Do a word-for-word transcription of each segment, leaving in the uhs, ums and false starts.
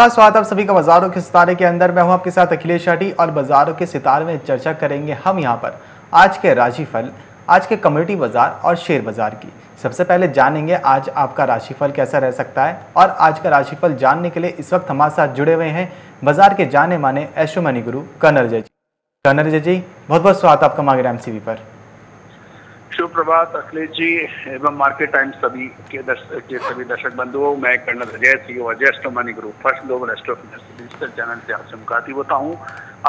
नमस्कार, स्वागत आप सभी का बाजारों के सितारे के अंदर। मैं हूं आपके साथ अखिलेश शाटी और बाजारों के सितारे में चर्चा करेंगे हम यहां पर आज के राशिफल, आज के कम्युनिटी बाजार और शेयर बाजार की। सबसे पहले जानेंगे आज आपका राशिफल कैसा रह सकता है, और आज का राशिफल जानने के लिए इस वक्त हमारे साथ जुड़े हुए हैं बाजार के जाने माने Astro Money Group colonel Ajay ji. Colonel Ajay ji, बहुत बहुत स्वागत आपका मार्केट टाइम्स टीवी पर। शुभ प्रभात अखिलेश जी एवं मार्केट टाइम्स सभी के दर्शक के सभी दर्शक बंधुओं, मैं colonel Ajay CEO Ajay Astro Money Group first global astro digital channel से आपसे मुखातिब होता हूँ।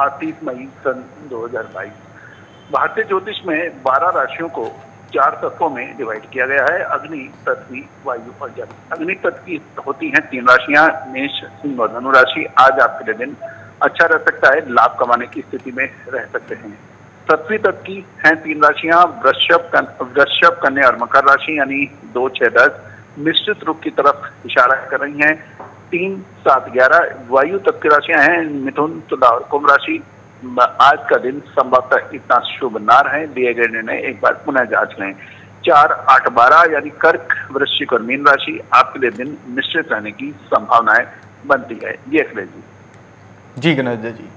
आज तीस मई सन दो हजार बाईस। भारतीय ज्योतिष में बारह राशियों को चार तत्वों में डिवाइड किया गया है, अग्नि, पृथ्वी, वायु और जल। अग्नि तत्व की होती है तीन राशियाँ, मेष, सिंह और धनु राशि। आज आपके दिन अच्छा रह सकता है, लाभ कमाने की स्थिति में रह सकते हैं। पृथ्वी तत्व की हैं तीन राशियां, वृषभ, वृषभ कन्या और मकर राशि, यानी दो छह दस मिश्रित रूप की तरफ इशारा कर रही हैं, तीन सात ग्यारह। वायु तत्व की राशियां हैं मिथुन, तुला और कुंभ राशि। आज का दिन संभवतः इतना शुभ ना रहे, दिए गए निर्णय एक बार पुनः जांच लें। चार आठ बारह यानी कर्क, वृश्चिक और मीन राशि। आपके लिए दिन मिश्रित रहने की संभावनाएं बनती है। ये अखिलेश जी जी गणेश जी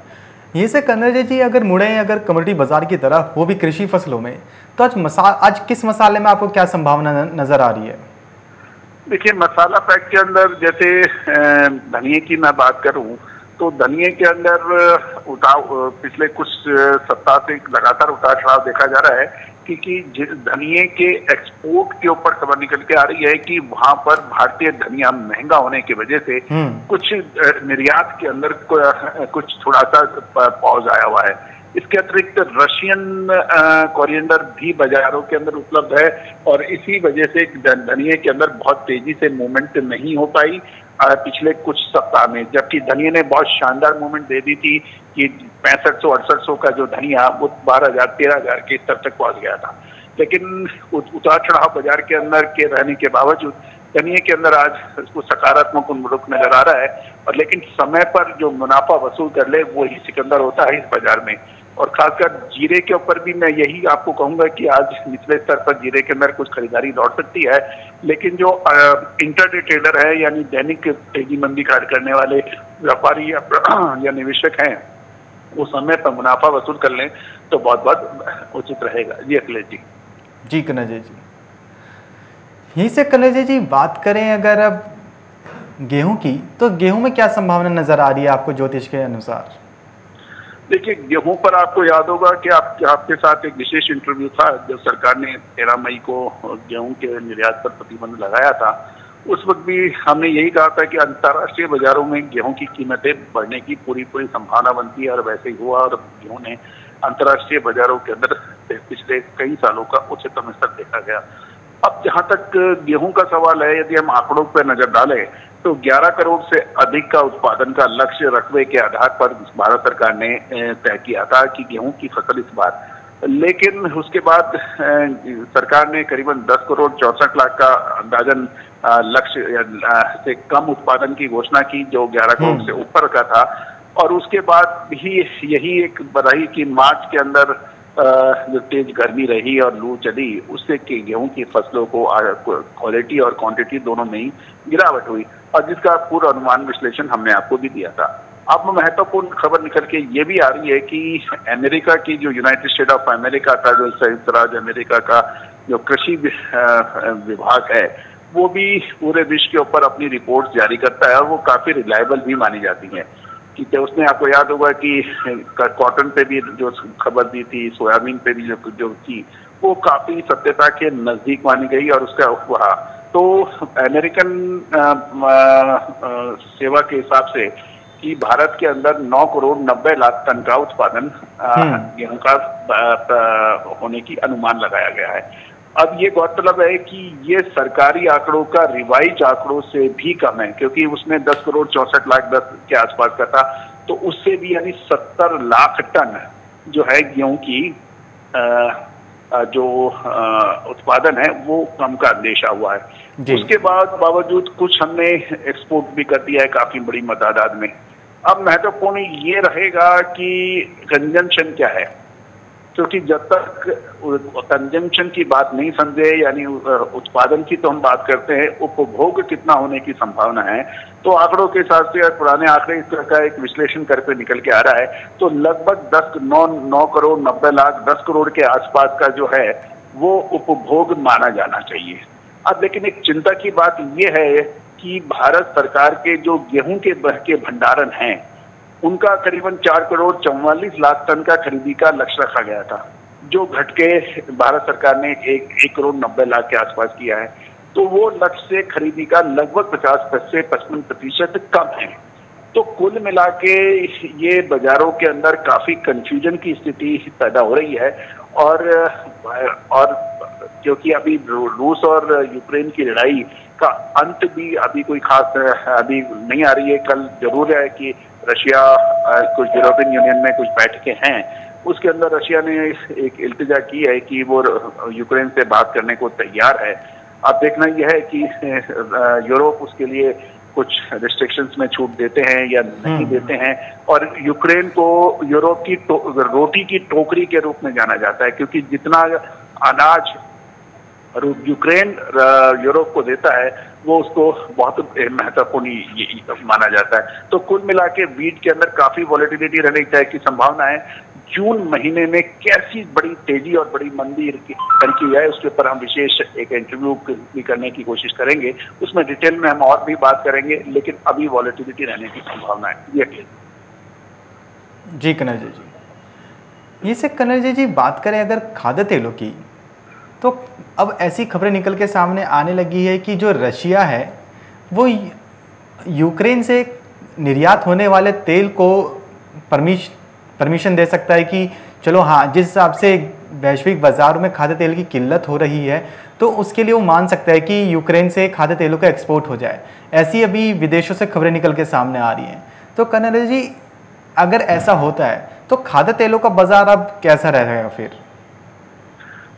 ये से कर्नल जी अगर मुड़े अगर कमोडिटी बाजार की तरफ, वो भी कृषि फसलों में, तो आज मसा आज किस मसाले में आपको क्या संभावना नजर आ रही है? देखिए, मसाला पैक के अंदर जैसे धनिये की मैं बात करूं तो धनिये के अंदर उतार पिछले कुछ सप्ताह से लगातार उतार चढ़ाव देखा जा रहा है, क्योंकि धनिये के एक्सपोर्ट के ऊपर खबर निकल के आ रही है कि वहां पर भारतीय धनिया महंगा होने की वजह से कुछ निर्यात के अंदर कुछ थोड़ा सा पॉज आया हुआ है। इसके अतिरिक्त रशियन कोरिएंडर भी बाजारों के अंदर उपलब्ध है, और इसी वजह से धनिये के अंदर बहुत तेजी से मूवमेंट नहीं हो पाई पिछले कुछ सप्ताह में, जबकि धनिये ने बहुत शानदार मूवमेंट दे दी थी कि पैंसठ सौ अड़सठ सौ का जो धनिया वो बारह हजार तेरह हजार के स्तर तक पहुंच गया था। लेकिन उतार चढ़ाव बाजार के अंदर के रहने के बावजूद धनिये के अंदर आज उसको सकारात्मक उन्मुख नजर आ रहा है, और लेकिन समय पर जो मुनाफा वसूल कर ले वही सिकंदर होता है इस बाजार में। और खासकर जीरे के ऊपर भी मैं यही आपको कहूंगा कि आज निचले स्तर पर जीरे के अंदर कुछ खरीदारी लौट सकती है, लेकिन जो इंटरडे ट्रेडर है यानी दैनिक तेजी मंदी कार्य करने वाले व्यापारी या निवेशक हैं, वो समय पर मुनाफा वसूल कर लें तो बहुत बहुत उचित रहेगा। जी अखिलेश जी जी कन्हैया जी यहीं से कन्हैया जी बात करें अगर अब गेहूं की, तो गेहूं में क्या संभावना नजर आ रही है आपको ज्योतिष के अनुसार? देखिए, गेहूं पर आपको याद होगा कि आप आपके साथ एक विशेष इंटरव्यू था जब सरकार ने तेरह मई को गेहूं के निर्यात पर प्रतिबंध लगाया था। उस वक्त भी हमने यही कहा था कि अंतर्राष्ट्रीय बाजारों में गेहूं की कीमतें बढ़ने की पूरी पूरी संभावना बनती है, और वैसे ही हुआ, और गेहूं ने अंतर्राष्ट्रीय बाजारों के अंदर पिछले कई सालों का उच्चतम स्तर देखा गया। अब जहाँ तक गेहूं का सवाल है, यदि हम आंकड़ों पर नजर डालें तो ग्यारह करोड़ से अधिक का उत्पादन का लक्ष्य रकबे के आधार पर भारत सरकार ने तय किया था कि गेहूं की फसल इस बार, लेकिन उसके बाद सरकार ने करीबन दस करोड़ चौंसठ लाख का अंदाजन लक्ष्य से कम उत्पादन की घोषणा की, जो ग्यारह करोड़ से ऊपर का था। और उसके बाद भी यही एक बधाई कि मार्च के अंदर जो तेज गर्मी रही और लू चली, उससे कि गेहूं की फसलों को क्वालिटी और क्वांटिटी दोनों में ही गिरावट हुई, और जिसका पूरा अनुमान विश्लेषण हमने आपको भी दिया था। अब महत्वपूर्ण खबर निकल के ये भी आ रही है कि अमेरिका की जो यूनाइटेड स्टेट ऑफ अमेरिका का जो संयुक्त राज्य अमेरिका का जो कृषि विभाग है, वो भी पूरे विश्व के ऊपर अपनी रिपोर्ट जारी करता है, और वो काफी रिलायबल भी मानी जाती है। कि उसने आपको याद होगा कि कॉटन पे भी जो खबर दी थी, सोयाबीन पे भी जो जो थी, वो काफी सत्यता के नजदीक मानी गई, और उसका वहा तो अमेरिकन आ, आ, आ, सेवा के हिसाब से कि भारत के अंदर नौ करोड़ नब्बे लाख टन का उत्पादन गेहूं का होने की अनुमान लगाया गया है। अब ये गौरतलब है कि ये सरकारी आंकड़ों का रिवाइज आंकड़ों से भी कम है, क्योंकि उसमें दस करोड़ चौंसठ लाख दस के आसपास का था, तो उससे भी यानी सत्तर लाख टन जो है गेहूं की आ, जो उत्पादन है वो कम का अंदेशा हुआ है। उसके बाद बावजूद कुछ हमने एक्सपोर्ट भी कर दिया है काफी बड़ी तादाद में। अब महत्वपूर्ण ये रहेगा कि कंजम्पशन क्या है, क्योंकि जब तक कंजम्पशन की बात नहीं समझे, यानी उत्पादन की तो हम बात करते हैं, उपभोग कितना होने की संभावना है, तो आंकड़ों के हिसाब से और पुराने आंकड़े इस तरह का एक विश्लेषण करके निकल के आ रहा है, तो लगभग दस नौ नौ करोड़ नब्बे लाख दस करोड़ के आसपास का जो है वो उपभोग माना जाना चाहिए। अब लेकिन एक चिंता की बात यह है कि भारत सरकार के जो गेहूं के बह के भंडारण हैं उनका करीबन चार करोड़ चौवालीस लाख टन का खरीदी का लक्ष्य रखा गया था, जो घट के भारत सरकार ने एक एक करोड़ नब्बे लाख के आसपास किया है। तो वो लक्ष्य से खरीदी का लगभग पचास से पचपन प्रतिशत कम है। तो कुल मिला के ये बाजारों के अंदर काफी कंफ्यूजन की स्थिति पैदा हो रही है। और और क्योंकि अभी रूस और यूक्रेन की लड़ाई का अंत भी अभी कोई खास अभी नहीं आ रही है। कल जरूर है कि रशिया कुछ यूरोपियन यूनियन में कुछ बैठकें हैं, उसके अंदर रशिया ने एक इल्तिजा की है कि वो यूक्रेन से बात करने को तैयार है। अब देखना यह है कि यूरोप उसके लिए कुछ रिस्ट्रिक्शंस में छूट देते हैं या नहीं देते हैं। और यूक्रेन को यूरोप की रोटी की टोकरी के रूप में जाना जाता है, क्योंकि जितना अनाज यूक्रेन यूरोप को देता है वो उसको बहुत महत्वपूर्ण माना जाता है। तो कुल मिला के वीट के अंदर काफी वॉलेटिलिटी रहने की की संभावना है। जून महीने में कैसी बड़ी तेजी और बड़ी मंदी बनती है उसके ऊपर हम विशेष एक इंटरव्यू भी करने की कोशिश करेंगे, उसमें डिटेल में हम और भी बात करेंगे, लेकिन अभी वॉलेटिलिटी रहने की संभावना है ये। जी कर्नल अजय जी, ये से कर्नल अजय जी बात करें अगर खाद्य तेलों की, तो अब ऐसी खबरें निकल के सामने आने लगी है कि जो रशिया है वो यूक्रेन से निर्यात होने वाले तेल को परमिश परमिशन दे सकता है कि चलो हाँ, जिस हिसाब से वैश्विक बाज़ार में खाद्य तेल की किल्लत हो रही है तो उसके लिए वो मान सकता है कि यूक्रेन से खाद्य तेलों का एक्सपोर्ट हो जाए। ऐसी अभी विदेशों से खबरें निकल के सामने आ रही हैं। तो कर्नल अजय जी, अगर ऐसा होता है तो खाद्य तेलों का बाज़ार अब कैसा रहेगा? फिर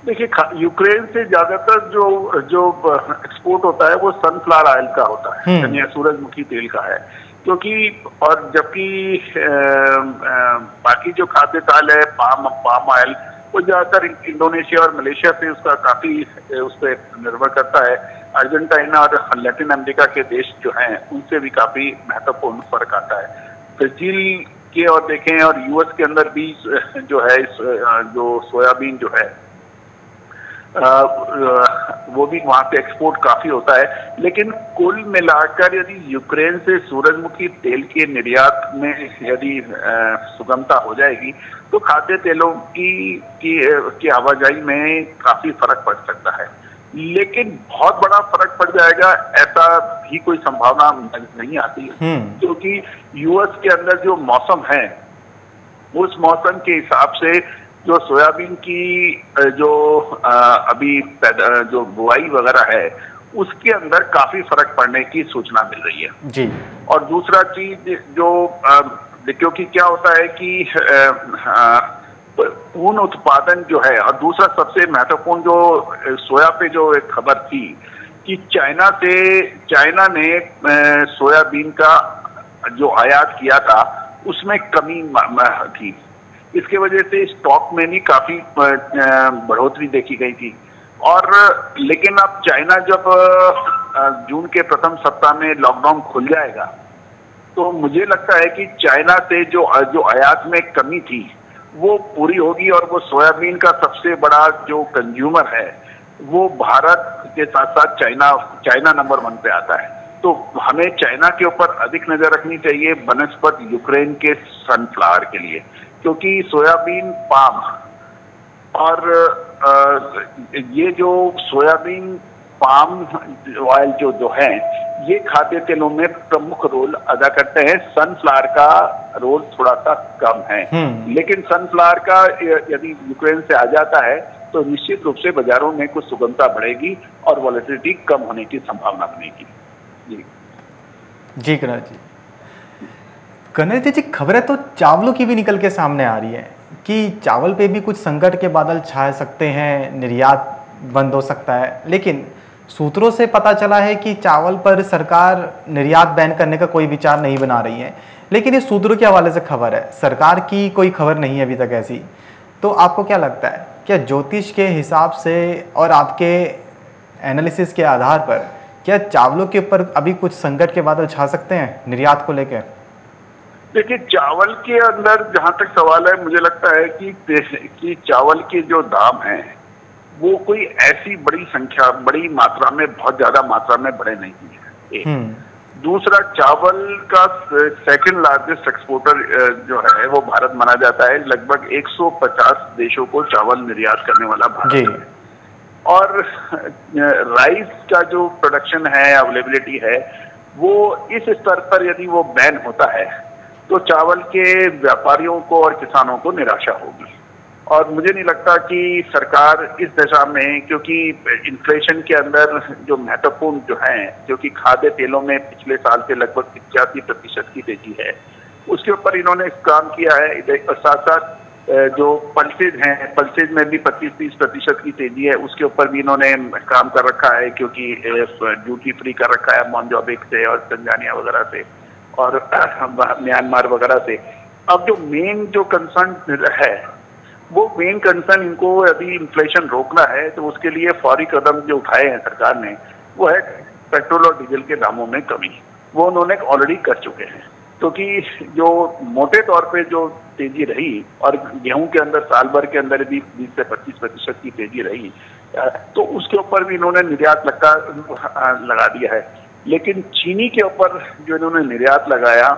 देखिए, यूक्रेन से ज्यादातर जो जो एक्सपोर्ट होता है वो सनफ्लावर ऑयल का होता है, यानी सूरजमुखी तेल का है, क्योंकि और जबकि बाकी जो खाद्य तेल है पाम पाम ऑयल वो ज्यादातर इंडोनेशिया और मलेशिया से उसका काफी उस पर निर्भर करता है। अर्जेंटीना और लैटिन अमेरिका के देश जो हैं उनसे भी काफी महत्वपूर्ण फर्क आता है। ब्राजील के और देखें और यूएस के अंदर भी जो है जो सोयाबीन जो है आ, वो भी वहां पे एक्सपोर्ट काफी होता है। लेकिन कुल मिलाकर यदि यूक्रेन से सूरजमुखी तेल के निर्यात में यदि सुगमता हो जाएगी तो खाद्य तेलों की, की, की आवाजाही में काफी फर्क पड़ सकता है, लेकिन बहुत बड़ा फर्क पड़ जाएगा ऐसा भी कोई संभावना नहीं आती, क्योंकि यूएस के अंदर जो मौसम है उस मौसम के हिसाब से जो सोयाबीन की जो अभी जो बुआई वगैरह है उसके अंदर काफी फर्क पड़ने की सूचना मिल रही है जी। और दूसरा चीज जो क्योंकि क्या होता है कि ऊन उत्पादन जो है, और दूसरा सबसे महत्वपूर्ण जो सोया पे जो एक खबर थी कि चाइना से चाइना ने सोयाबीन का जो आयात किया था उसमें कमी थी, इसके वजह से स्टॉक में भी काफी बढ़ोतरी देखी गई थी। और लेकिन अब चाइना जब जून के प्रथम सप्ताह में लॉकडाउन खुल जाएगा तो मुझे लगता है कि चाइना से जो जो आयात में कमी थी वो पूरी होगी, और वो सोयाबीन का सबसे बड़ा जो कंज्यूमर है वो भारत के साथ साथ चाइना चाइना नंबर वन पे आता है। तो हमें चाइना के ऊपर अधिक नजर रखनी चाहिए बनस्पत यूक्रेन के सनफ्लावर के लिए, क्योंकि सोयाबीन पाम और आ, ये जो सोयाबीन पाम ऑयल जो जो है ये खाद्य तेलों में प्रमुख रोल अदा करते हैं। सनफ्लावर का रोल थोड़ा सा कम है, लेकिन सनफ्लावर का यदि यूक्रेन से आ जाता है तो निश्चित रूप से बाजारों में कुछ सुगमता बढ़ेगी और वॉलेटिलिटी कम होने की संभावना बनेगी जी। जी कर्नल जी, कर्नल जी जी खबरें तो चावलों की भी निकल के सामने आ रही है कि चावल पे भी कुछ संकट के बादल छा सकते हैं, निर्यात बंद हो सकता है, लेकिन सूत्रों से पता चला है कि चावल पर सरकार निर्यात बैन करने का कोई विचार नहीं बना रही है, लेकिन ये सूत्रों के हवाले से खबर है, सरकार की कोई खबर नहीं है अभी तक ऐसी। तो आपको क्या लगता है, क्या ज्योतिष के हिसाब से और आपके एनालिसिस के आधार पर क्या चावलों के ऊपर अभी कुछ संकट के बादल छा सकते हैं निर्यात को लेकर? देखिए, चावल के अंदर जहां तक सवाल है, मुझे लगता है कि कि चावल के जो दाम हैं वो कोई ऐसी बड़ी संख्या बड़ी मात्रा में बहुत ज्यादा मात्रा में बढ़े नहीं है। दूसरा, चावल का सेकंड लार्जेस्ट एक्सपोर्टर जो है वो भारत माना जाता है। लगभग एक सौ पचास देशों को चावल निर्यात करने वाला भारत है। और राइस का जो प्रोडक्शन है, अवेलेबिलिटी है, वो इस स्तर पर यदि वो बैन होता है तो चावल के व्यापारियों को और किसानों को निराशा होगी। और मुझे नहीं लगता कि सरकार इस दिशा में, क्योंकि इन्फ्लेशन के अंदर जो महत्वपूर्ण जो है, क्योंकि खाद्य तेलों में पिछले साल से लगभग पचासी प्रतिशत की तेजी है, उसके ऊपर इन्होंने काम किया है। साथ साथ जो पल्सेज हैं, पल्सेज में भी पच्चीस तीस प्रतिशत की तेजी है, उसके ऊपर भी इन्होंने काम कर रखा है, क्योंकि ड्यूटी फ्री कर रखा है मोनजोबिक से और तंजानिया वगैरह से और म्यांमार वगैरह से। अब जो मेन जो कंसर्न है, वो मेन कंसर्न इनको अभी इन्फ्लेशन रोकना है, तो उसके लिए फौरी कदम जो उठाए हैं सरकार ने, वो है पेट्रोल और डीजल के दामों में कमी। वो उन्होंने ऑलरेडी कर चुके हैं, क्योंकि तो जो मोटे तौर पे जो तेजी रही, और गेहूं के अंदर साल भर के अंदर भी बीस से पच्चीस प्रतिशत की तेजी रही, तो उसके ऊपर भी इन्होंने निर्यात लगा दिया है। लेकिन चीनी के ऊपर जो इन्होंने निर्यात लगाया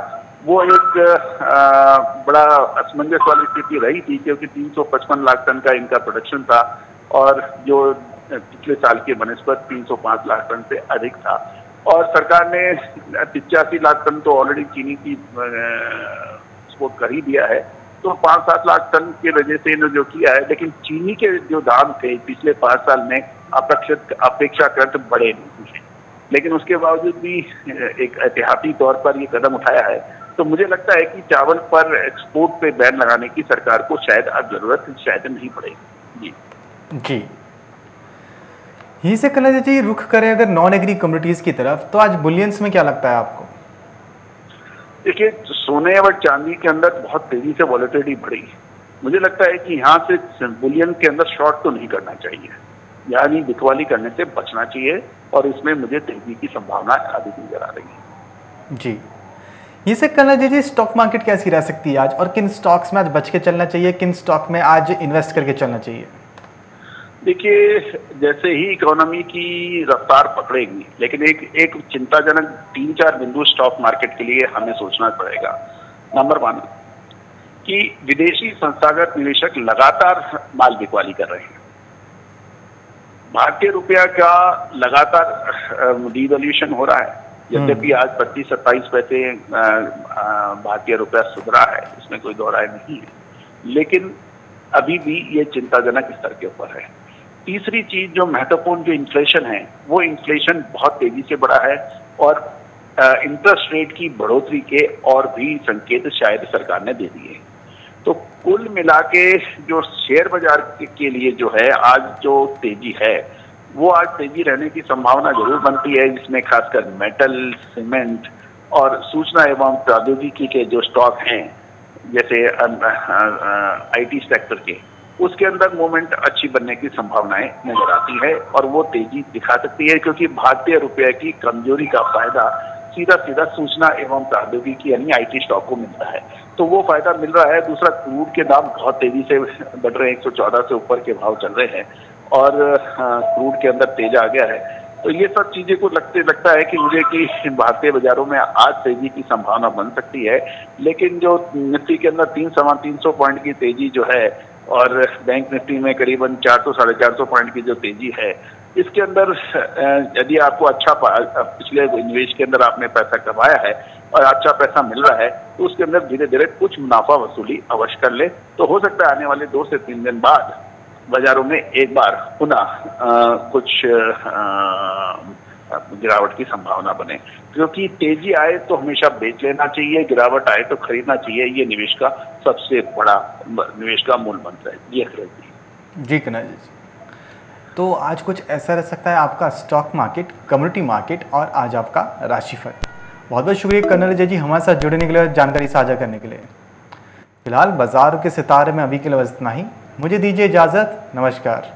वो एक आ, बड़ा असमंजस वाली स्थिति रही थी, क्योंकि तीन सौ पचपन लाख टन का इनका प्रोडक्शन था और जो पिछले साल के बनस्पत तीन सौ पाँच लाख टन से अधिक था। और सरकार ने पिचासी लाख टन तो ऑलरेडी चीनी की एक्सपोर्ट कर ही दिया है, तो पाँच सात लाख टन की वजह से इन्होंने जो किया है। लेकिन चीनी के जो दाम थे पिछले पाँच साल में अपेक्षाकृत बढ़े नहीं थे, लेकिन उसके बावजूद भी एक एहतियाती तौर पर ये कदम उठाया है। तो मुझे लगता है कि चावल पर एक्सपोर्ट पे बैन लगाने की सरकार को शायद अब जरूरत शायद नहीं पड़ेगी। जी जी यहीं से कर्नल जी रुख करें अगर नॉन एग्री कम्युनिटीज की तरफ, तो आज बुलियंस में क्या लगता है आपको? देखिए, सोने और चांदी के अंदर बहुत तेजी से वॉलेटिलिटी बढ़ी। मुझे लगता है कि यहाँ से बुलियन के अंदर शॉर्ट तो नहीं करना चाहिए, यानी बिकवाली करने से बचना चाहिए, और इसमें मुझे तेजी की संभावना अधिक नजर आ रही है। जी, ये से colonel ji ji stock market कैसी रह सकती है आज, और किन स्टॉक्स में आज बच के चलना चाहिए, किन स्टॉक में आज इन्वेस्ट करके चलना चाहिए? देखिए, जैसे ही इकोनॉमी की रफ्तार पकड़ेगी, लेकिन एक एक चिंताजनक तीन चार बिंदु स्टॉक मार्केट के लिए हमें सोचना पड़ेगा। नंबर वन कि विदेशी संस्थागत निवेशक लगातार माल बिकवाली कर रहे हैं, भारतीय रुपया का लगातार डिवैल्यूएशन हो रहा है, यद्यपि आज पच्चीस सत्ताईस पैसे भारतीय रुपया सुधरा है, इसमें कोई दो राय नहीं है, लेकिन अभी भी ये चिंताजनक स्तर के ऊपर है। तीसरी चीज जो महत्वपूर्ण जो इन्फ्लेशन है, वो इन्फ्लेशन बहुत तेजी से बढ़ा है, और इंटरेस्ट रेट की बढ़ोतरी के और भी संकेत शायद सरकार ने दे दिए। तो कुल मिला के जो शेयर बाजार के लिए जो है आज जो तेजी है, वो आज तेजी रहने की संभावना जरूर बनती है, जिसमें खासकर मेटल, सीमेंट और सूचना एवं प्रौद्योगिकी के जो स्टॉक हैं, जैसे आईटी सेक्टर के, उसके अंदर मूवमेंट अच्छी बनने की संभावनाएं नजर आती है, और वो तेजी दिखा सकती है, क्योंकि भारतीय रुपये की कमजोरी का फायदा सीधा सीधा सूचना एवं प्रौद्योगिकी यानी आईटी स्टॉक को मिलता है, तो वो फायदा मिल रहा है। दूसरा, क्रूड के दाम बहुत तेजी से बढ़ रहे हैं, एक सौ चौदह से ऊपर के भाव चल रहे हैं, और क्रूड के अंदर तेज आ गया है। तो ये सब चीजें को लगते लगता है कि मुझे कि भारतीय बाजारों में आज तेजी की संभावना बन सकती है। लेकिन जो निफ्टी के अंदर तीन सवा तीन सौ पॉइंट की तेजी जो है, और बैंक निफ्टी में करीबन चार सौ साढ़े चार सौ पॉइंट की जो तेजी है, इसके अंदर यदि आपको अच्छा पिछले निवेश के अंदर आपने पैसा कमाया है और अच्छा पैसा मिल रहा है, तो उसके अंदर धीरे धीरे कुछ मुनाफा वसूली अवश्य कर ले, तो हो सकता है आने वाले दो से तीन दिन बाद बाजारों में एक बार पुनः कुछ गिरावट की संभावना बने, क्योंकि तेजी आए तो हमेशा बेच लेना चाहिए, गिरावट आए तो खरीदना चाहिए। ये निवेश का सबसे बड़ा निवेश का मूल मंत्र है। ये जी कन्हैया जी, तो आज कुछ ऐसा रह सकता है आपका स्टॉक मार्केट, कम्युनिटी मार्केट, और आज आपका राशिफल। बहुत बहुत शुक्रिया कर्नल अजय जी हमारे साथ जुड़ने के लिए और जानकारी साझा करने के लिए। फिलहाल बाजारों के सितारे में अभी के लिए बस इतना ही। मुझे दीजिए इजाज़त। नमस्कार।